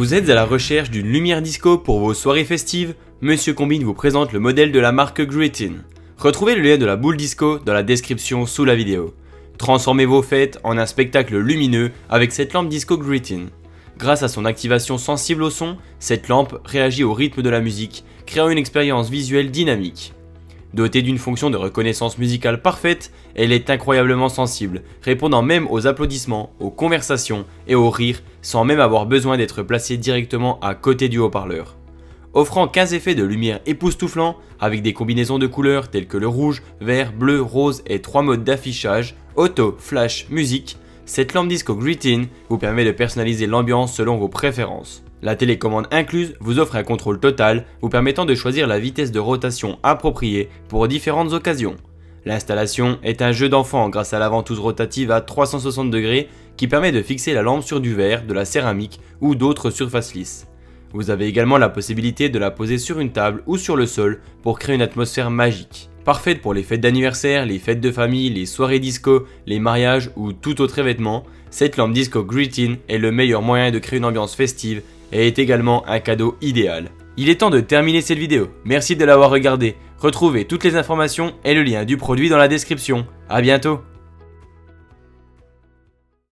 Vous êtes à la recherche d'une lumière disco pour vos soirées festives? Monsieur Combine vous présente le modèle de la marque Gritin. Retrouvez le lien de la boule disco dans la description sous la vidéo. Transformez vos fêtes en un spectacle lumineux avec cette lampe disco Gritin. Grâce à son activation sensible au son, cette lampe réagit au rythme de la musique, créant une expérience visuelle dynamique. Dotée d'une fonction de reconnaissance musicale parfaite, elle est incroyablement sensible, répondant même aux applaudissements, aux conversations et aux rires, sans même avoir besoin d'être placée directement à côté du haut-parleur. Offrant 15 effets de lumière époustouflants, avec des combinaisons de couleurs telles que le rouge, vert, bleu, rose et 3 modes d'affichage, auto, flash, musique, cette lampe disco Gritin vous permet de personnaliser l'ambiance selon vos préférences. La télécommande incluse vous offre un contrôle total, vous permettant de choisir la vitesse de rotation appropriée pour différentes occasions. L'installation est un jeu d'enfant grâce à la ventouse rotative à 360 degrés qui permet de fixer la lampe sur du verre, de la céramique ou d'autres surfaces lisses. Vous avez également la possibilité de la poser sur une table ou sur le sol pour créer une atmosphère magique. Parfaite pour les fêtes d'anniversaire, les fêtes de famille, les soirées disco, les mariages ou tout autre événement, cette lampe disco Gritin est le meilleur moyen de créer une ambiance festive et est également un cadeau idéal. Il est temps de terminer cette vidéo, merci de l'avoir regardée. Retrouvez toutes les informations et le lien du produit dans la description. A bientôt!